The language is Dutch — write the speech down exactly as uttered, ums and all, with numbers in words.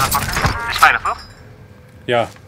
aanpakken. Is veilig, toch? Ja.